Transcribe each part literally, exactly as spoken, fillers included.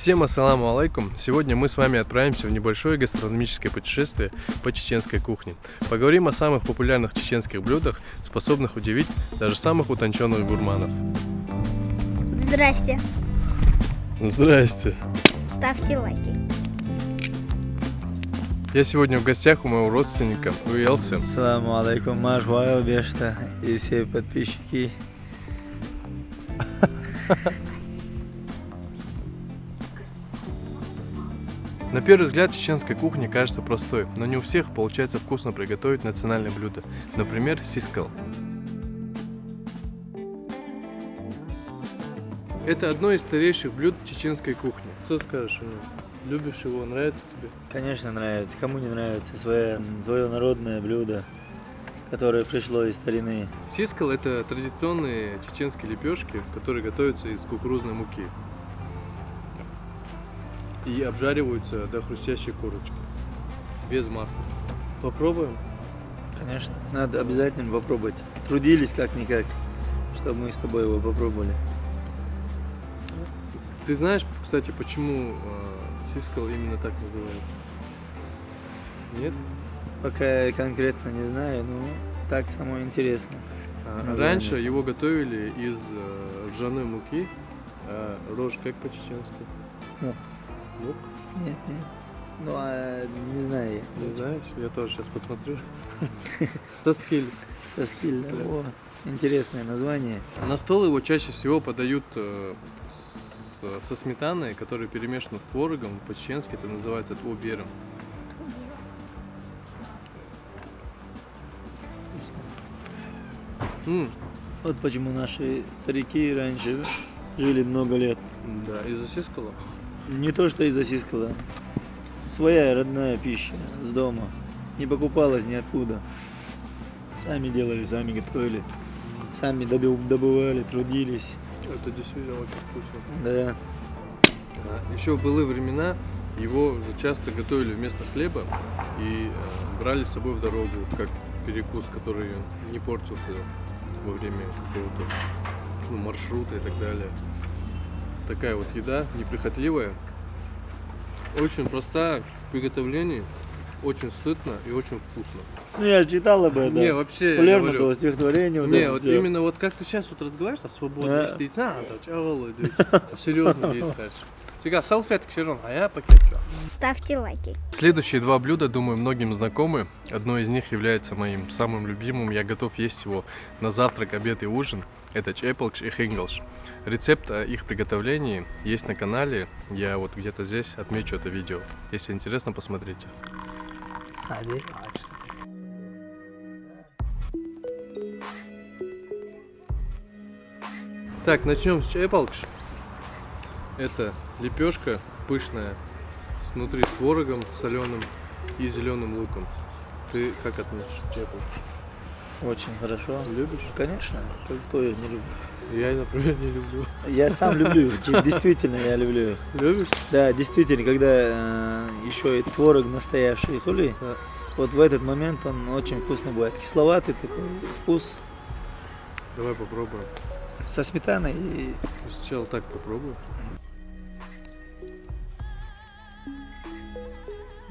Всем ассаламу алейкум! Сегодня мы с вами отправимся в небольшое гастрономическое путешествие по чеченской кухне. Поговорим о самых популярных чеченских блюдах, способных удивить даже самых утонченных гурманов. Здрасте! Здрасте! Ставьте лайки! Я сегодня в гостях у моего родственника, у Елсы. Ассаламу алейкум, мой жвайл Beshta и все подписчики. На первый взгляд, чеченская кухня кажется простой, но не у всех получается вкусно приготовить национальное блюдо, например, сискал. Это одно из старейших блюд чеченской кухни. Что скажешь о нем? Любишь его? Нравится тебе? Конечно, нравится. Кому не нравится свое, свое народное блюдо, которое пришло из старины. Сискал – это традиционные чеченские лепешки, которые готовятся из кукурузной муки и обжариваются до хрустящей корочки, без масла. Попробуем? Конечно, надо обязательно попробовать. Трудились как-никак, чтобы мы с тобой его попробовали. Ты знаешь, кстати, почему э, сискал именно так называется? Нет? Пока я конкретно не знаю, но так самое интересно. А, раньше его готовили из э, ржаной муки, э, рожь как по-чеченски? Мук. Лук? Нет, нет. Ну, а не знаю я. Не знаешь? Я тоже сейчас посмотрю. Саскиль. Саскиль, да. О, интересное название. На стол его чаще всего подают э, с, со сметаной, которая перемешана с творогом. По-чеченски это называется тубером. Mm. Вот почему наши старики раньше жили много лет. Да, из-за сискала. Не то, что из-за сискала. Своя родная пища с дома. Не покупалась ниоткуда. Сами делали, сами готовили. Сами добывали, трудились. Это действительно очень вкусно. Да. А, еще в былые времена его уже часто готовили вместо хлеба и э, брали с собой в дорогу, как перекус, который не портился во время какого-то ну, маршрута и так далее. Такая вот еда, неприхотливая, очень простая в приготовлении, очень сытно и очень вкусно. Ну я читал об этом. Не, вообще, я говорю, стихотворение. Не, вот все. Именно вот как ты сейчас вот разговариваешь, там свободно, да. Ты надо, чаволы, серьезно есть дальше. Всегда салфетки все равно, а я пакет. Ставьте лайки. Следующие два блюда, думаю, многим знакомы. Одно из них является моим самым любимым. Я готов есть его на завтрак, обед и ужин. Это чепалгаш и хингалш. Рецепт о их приготовлении есть на канале. Я вот где-то здесь отмечу это видео. Если интересно, посмотрите. Так, начнем с чепалгаш. Это лепешка пышная, внутри с творогом соленым и зеленым луком. Ты как относишься к чепалгаш? Очень хорошо. Любишь? Конечно. Кто ее не любит? Я, например, не люблю. Я сам люблю. Действительно, я люблю. Любишь? Да, действительно, когда э, еще и творог настоящий, хули, да. Вот в этот момент он очень вкусно будет. Кисловатый такой вкус. Давай попробуем. Со сметаной и... Сначала так попробую.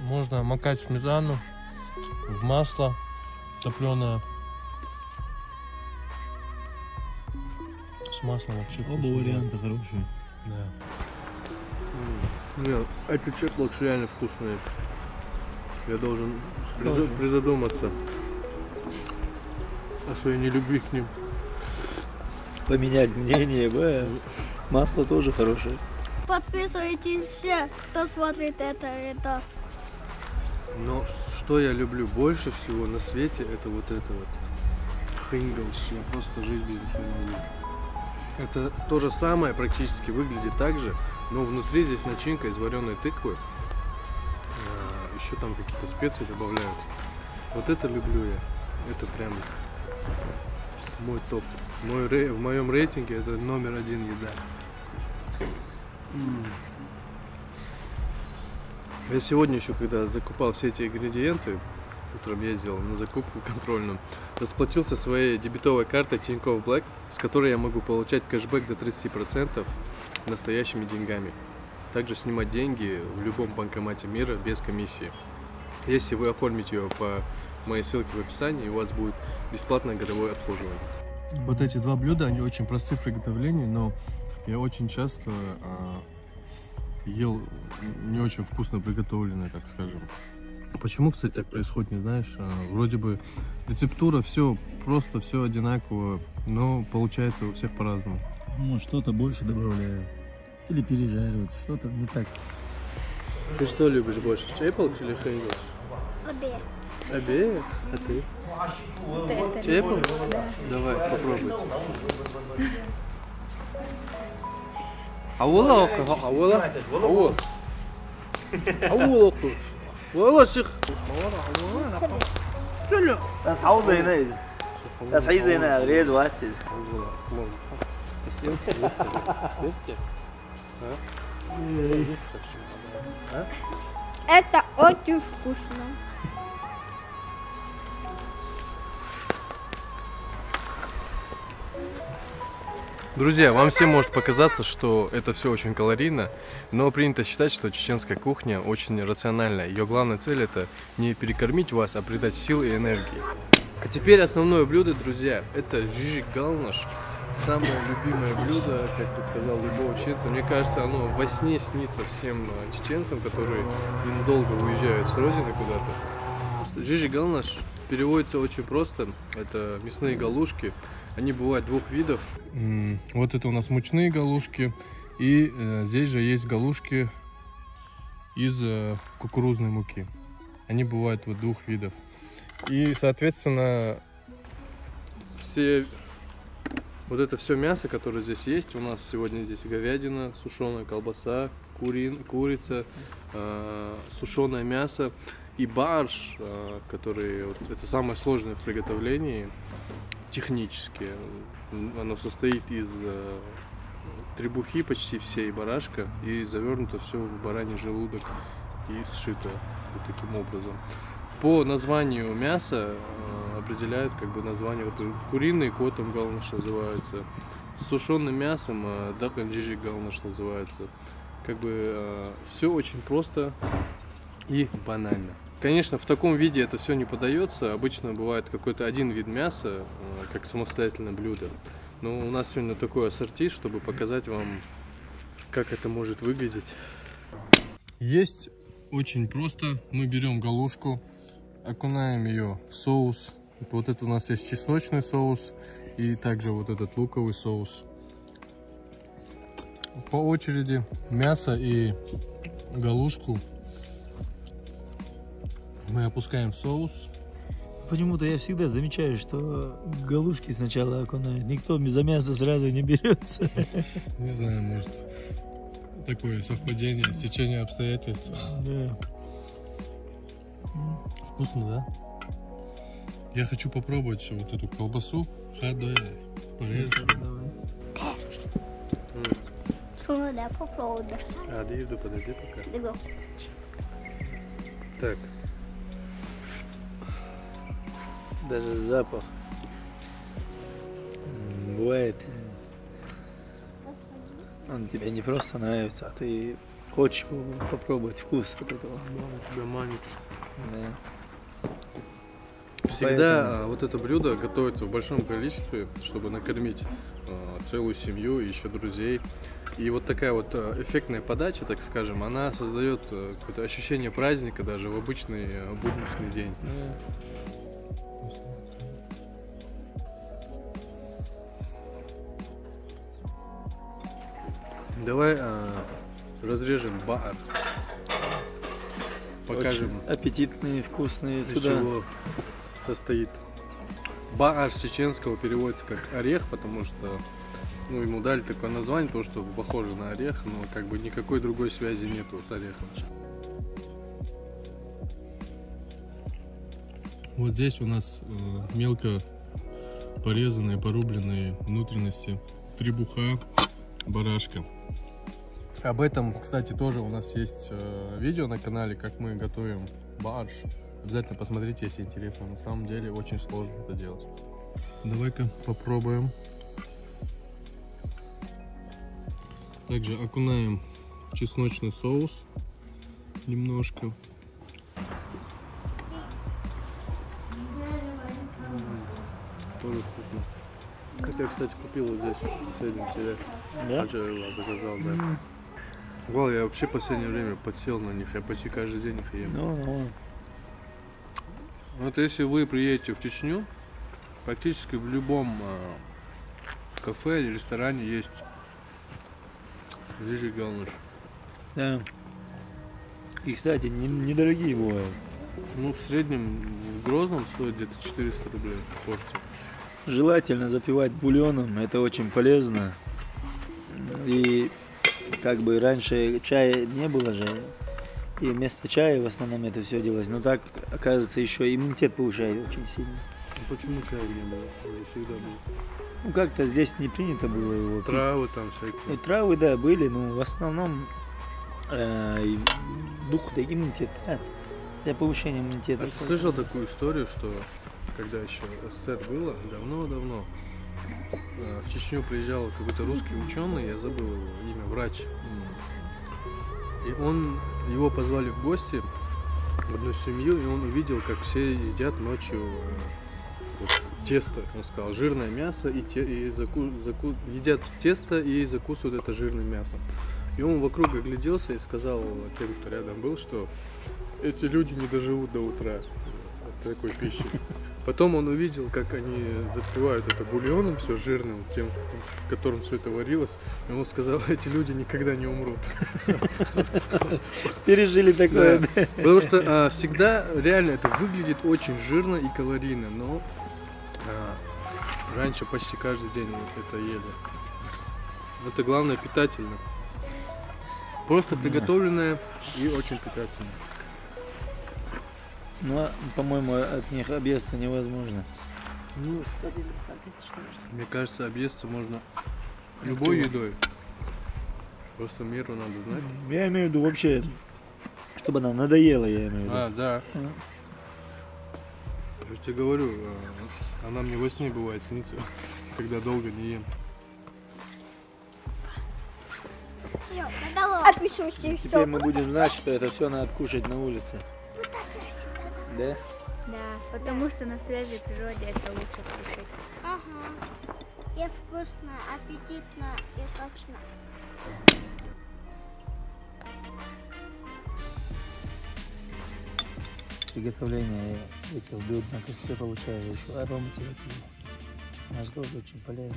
Можно макать в сметану, в масло топленое. С маслом вообще. Оба варианта хорошие. Да. Нет, этот чепалгаш реально вкусный. Я должен призадуматься о своей нелюбви к ним. Поменять мнение, б. Масло тоже хорошее. Подписывайтесь все, кто смотрит это видос. Но что я люблю больше всего на свете, это вот это вот хингалш. Я просто жизнь без этого не люблю. Это то же самое, практически выглядит так же, но внутри здесь начинка из вареной тыквы. А, еще там какие-то специи добавляют. Вот это люблю я. Это прям мой топ. Мой, в моем рейтинге это номер один еда. Я сегодня еще, когда закупал все эти ингредиенты, утром ездил на закупку контрольную, расплатился своей дебетовой картой Tinkoff Black, с которой я могу получать кэшбэк до тридцати процентов настоящими деньгами. Также снимать деньги в любом банкомате мира без комиссии. Если вы оформите ее по моей ссылке в описании, у вас будет бесплатное годовое обслуживание. Вот эти два блюда, они очень просты в приготовлении, но я очень часто а, ел не очень вкусно приготовленное, так скажем. Почему, кстати, так происходит, не знаешь? А, вроде бы рецептура, все просто, все одинаково, но получается у всех по-разному. Ну, что-то больше добавляю. Или пережаривают, что-то не так. Ты что любишь больше, чепалгаш или хингалш? Обе. Обе? А ты? Вот чепалгаш? Да. Давай, попробуй. Аула, аула, аула. Аула, аула, сих. Аула, аула. Аула, аула. Это очень вкусно. Друзья, вам всем может показаться, что это все очень калорийно, но принято считать, что чеченская кухня очень рациональна. Ее главная цель — это не перекормить вас, а придать сил и энергии. А теперь основное блюдо, друзья, это жижиг-галнаш. Самое любимое блюдо, как ты сказал, любого чеченца. Мне кажется, оно во сне снится всем чеченцам, которые им долго уезжают с родины куда-то. Жижиг-галнаш переводится очень просто. Это мясные галушки. Они бывают двух видов. Вот это у нас мучные галушки. И здесь же есть галушки из кукурузной муки. Они бывают вот двух видов. И, соответственно, все... Вот это все мясо, которое здесь есть, у нас сегодня здесь говядина, сушеная колбаса, курин, курица, э, сушеное мясо и барж, э, который вот, это самое сложное в приготовлении технически. Оно состоит из э, требухи почти всей барашка и завернуто все в бараний желудок и сшито вот таким образом. По названию мяса э, определяют как бы название, вот куриный котом галнаш называется, с сушеным мясом э, дакан-джи-галнаш называется. Как бы э, все очень просто и банально. Конечно, в таком виде это все не подается, обычно бывает какой-то один вид мяса, э, как самостоятельное блюдо. Но у нас сегодня такой ассорти, чтобы показать вам, как это может выглядеть. Есть очень просто, мы берем галушку, окунаем ее в соус. Вот это у нас есть чесночный соус и также вот этот луковый соус. По очереди мясо и галушку мы опускаем в соус. Почему-то я всегда замечаю, что галушки сначала окунают. Никто за мясо сразу не берется. Не знаю, может такое совпадение, стечение обстоятельств. Да. Вкусно, да? Я хочу попробовать вот эту колбасу. Ходай. Порежь. Давай. Да, попробуй. А, да иду, подожди пока. Диго. Так. Даже запах. Бывает. Он тебе не просто нравится, а ты хочешь попробовать вкус от этого. Тебя манит. Да. Всегда поэтому вот это блюдо готовится в большом количестве, чтобы накормить э, целую семью и еще друзей. И вот такая вот эффектная подача, так скажем, она создает какое-то ощущение праздника даже в обычный э, будничный день. Yeah. Давай э, разрежем бар. Покажем. Очень аппетитные, вкусные. Из сюда чего состоит. Бааш с чеченского переводится как орех, потому что, ну, ему дали такое название, то что похоже на орех, но как бы никакой другой связи нету с орехом. Вот здесь у нас э, мелко порезанные, порубленные внутренности, требуха, барашка. Об этом, кстати, тоже у нас есть э, видео на канале, как мы готовим барж. Обязательно посмотрите, если интересно. На самом деле очень сложно это делать. Давай-ка попробуем. Также окунаем чесночный соус немножко. Тоже вкусно. Как я, кстати, купил вот здесь, в соседнем селе. Да? Аджарила заказал, да. Mm. Вау, я вообще в последнее время подсел на них, я почти каждый день их ем. No, no. Вот если вы приедете в Чечню, практически в любом э, кафе или ресторане есть жижиг-галнаш. Да. И, кстати, недорогие бывают. Ну, в среднем в Грозном стоит где-то четыреста рублей порция. Желательно запивать бульоном, это очень полезно. И как бы раньше чая не было же, и вместо чая в основном это все делалось. Но так, оказывается, еще иммунитет повышает очень сильно. Ну, почему чая не было? Я всегда был. Ну как-то здесь не принято было его. Травы там всякие. И травы, да, были, но в основном э, дух, да, иммунитет. Для повышения иммунитета. А ты слышал такую историю, что когда еще СССР было, давно-давно, в Чечню приезжал какой-то русский ученый, я забыл его имя, врач. И он, его позвали в гости в одну семью, и он увидел, как все едят ночью вот, тесто, он сказал, жирное мясо, и, те, и заку, заку, едят тесто и закусывают это жирным мясом. И он вокруг огляделся и сказал тем, кто рядом был, что эти люди не доживут до утра от такой пищи. Потом он увидел, как они запивают это бульоном, все жирным, тем, в котором все это варилось. И он сказал, эти люди никогда не умрут. Пережили такое. Да. Потому что а, всегда реально это выглядит очень жирно и калорийно, но а, раньше почти каждый день это ели. Это главное питательно. Просто приготовленное и очень питательное. Но, по-моему, от них объесться невозможно. Ну, мне кажется, объесться можно любой едой. Просто меру надо знать. Я имею в виду вообще, чтобы она надоела, я имею в виду. А, да. А. Я тебе говорю, она мне во сне бывает снится, когда долго не ем. Теперь мы будем знать, что это все надо кушать на улице. Да? Да, потому да. что на свежей природе это лучше кушать. Ага. И вкусно, аппетитно и сочно. Приготовление этих блюд на костре получаю еще ароматерапию. Наш голод очень полезен.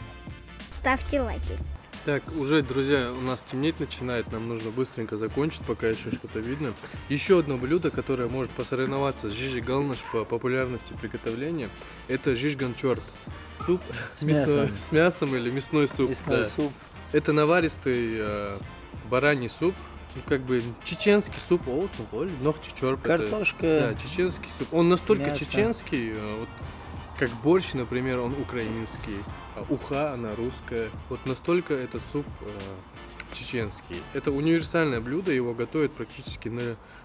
Ставьте лайки. Так, уже, друзья, у нас темнеть начинает, нам нужно быстренько закончить, пока еще что-то видно. Еще одно блюдо, которое может посоревноваться с жижиг-галнаш по популярности приготовления, это жижганчорт. Суп с мясом. С мясом или мясной суп. Мясной да. суп. Это наваристый э, бараний суп, ну, как бы чеченский суп, о, ног чечорп. Картошка. Это, да, чеченский суп. Он настолько мясо. Чеченский, вот, как борщ, например, он украинский, а уха, она русская. Вот настолько этот суп э, чеченский. Это универсальное блюдо, его готовят практически на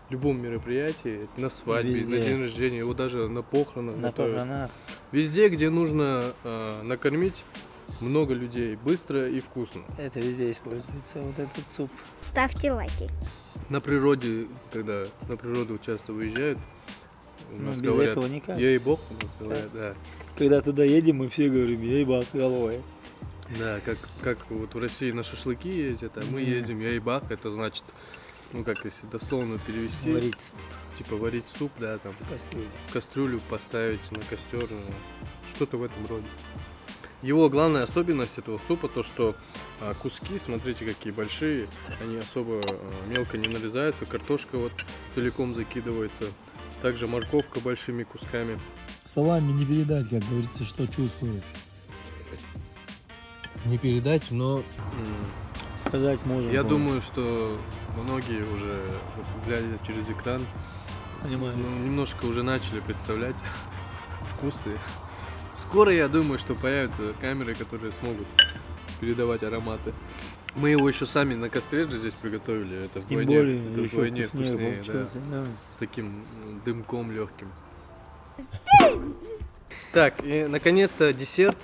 любом мероприятии, на свадьбе, везде. На день рождения, его даже на похоронах на готовят. Похоронах. Везде, где нужно э, накормить много людей, быстро и вкусно. Это везде используется, вот этот суп. Ставьте лайки. На природе, когда на природу часто выезжают, у нас без говорят, этого никак. Ей-бог, у нас говорят, да. да. Когда туда едем, мы все говорим, ей-бог, головой. Да, как, как вот в России на шашлыки ездят, а мы mm. ездим, ей-бог, это значит, ну как если дословно перевести. Варить. Типа варить суп, да, там. Кастрюлю. Кастрюлю поставить на костер, что-то в этом роде. Его главная особенность этого супа, то что а, куски, смотрите, какие большие, они особо а, мелко не нарезаются, картошка вот целиком закидывается. Также морковка большими кусками. Словами не передать, как говорится, что чувствуешь. Не передать, но сказать можно. Я думаю, что многие уже, глядя через экран, понимаю, немножко уже начали представлять вкусы. Скоро, я думаю, что появятся камеры, которые смогут передавать ароматы. Мы его еще сами на костре же здесь приготовили, это вдвойне, это вдвойне вкуснее, вкуснее да, да. с таким дымком легким. Так, и наконец-то десерт,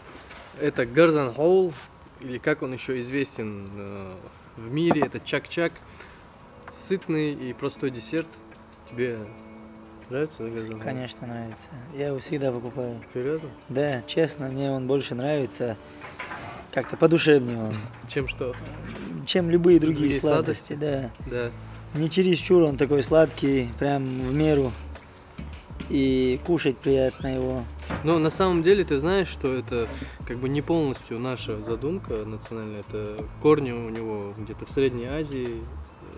это горзан Хол, или как он еще известен э, в мире, это чак-чак. сытный и простой десерт. Тебе нравится? Конечно, нравится. Я его всегда покупаю. Серьезно? Да, честно, мне он больше нравится. Как-то по душе мне он. Чем что? Чем любые другие, другие сладости, сладости, да. Да. Не чересчур он такой сладкий, прям в меру. И кушать приятно его. Но на самом деле ты знаешь, что это как бы не полностью наша задумка национальная. Это корни у него где-то в Средней Азии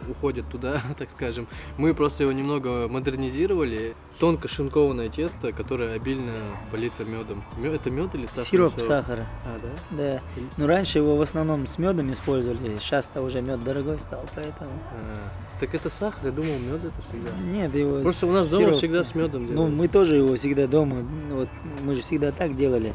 уходят туда, так скажем. Мы просто его немного модернизировали. Тонко шинкованное тесто, которое обильно полито медом. Это мед или сахар? Сироп сахара. А, да? Да. И... Ну раньше его в основном с медом использовали. Сейчас-то уже мед дорогой стал, поэтому. А, так это сахар, я думал, мед это всегда. Нет, его. Просто у нас сироп... дома всегда с медом делали. Ну мы тоже его всегда дома. Вот. Мы же всегда так делали.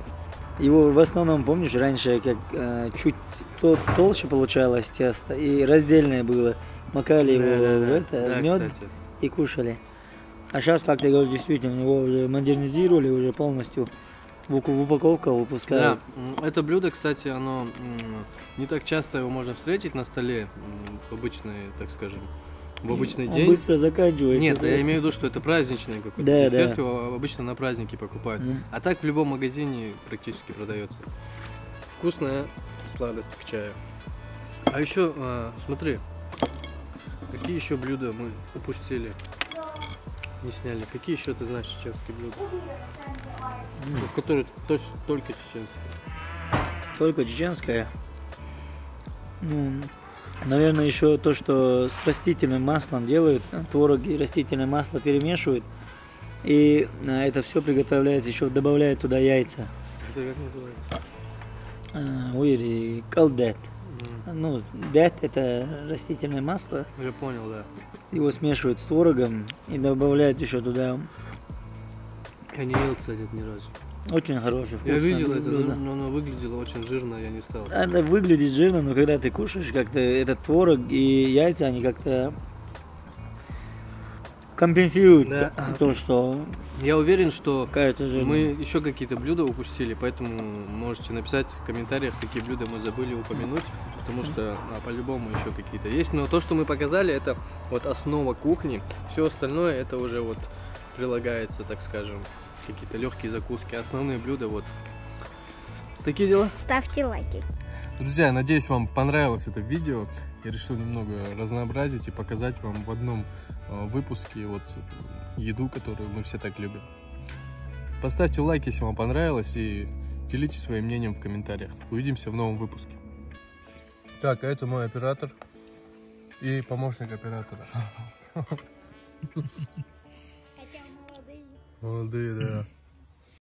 Его в основном, помнишь, раньше как э, чуть то, толще получалось тесто и раздельное было. Макали да, его да, в это, да, мед кстати. И кушали. А сейчас, как ты говоришь, действительно, его уже модернизировали, уже полностью в упаковку выпускают. Да, это блюдо, кстати, оно не так часто его можно встретить на столе, в обычной, так скажем, в обычный он день. Быстро заканчивается. Нет, да, я имею в виду, что это праздничный какой-то да, десерт, да. Его обычно на праздники покупают. Mm. А так в любом магазине практически продается. Вкусная сладость к чаю. А еще, э, смотри, какие еще блюда мы упустили, не сняли. Какие еще ты знаешь чеченские блюда? Mm. В которые точно только чеченское. Только чеченское? Mm. Наверное, еще то, что с растительным маслом делают, творог и растительное масло перемешивают, и это все приготовляется, еще добавляют туда яйца. Это как называется? Уйри, колдет. Ну, дят это растительное масло. Я понял, да. Его смешивают с творогом и добавляют еще туда. Я не ел, кстати, ни разу. Очень хороший вкус. Я видел это, но, но оно выглядело очень жирно, я не стал. Это выглядит жирно, но когда ты кушаешь, как-то этот творог и яйца, они как-то компенсируют да. то, что... Я уверен, что мы еще какие-то блюда упустили, поэтому можете написать в комментариях, какие блюда мы забыли упомянуть, потому что а, по-любому еще какие-то есть. Но то, что мы показали, это вот основа кухни, все остальное это уже вот прилагается, так скажем. Какие-то легкие закуски, основные блюда, вот такие дела. Ставьте лайки. Друзья, надеюсь, вам понравилось это видео. Я решил немного разнообразить и показать вам в одном выпуске вот еду, которую мы все так любим. Поставьте лайк, если вам понравилось, и делитесь своим мнением в комментариях. Увидимся в новом выпуске. Так, а это мой оператор и помощник оператора. Молодые, да.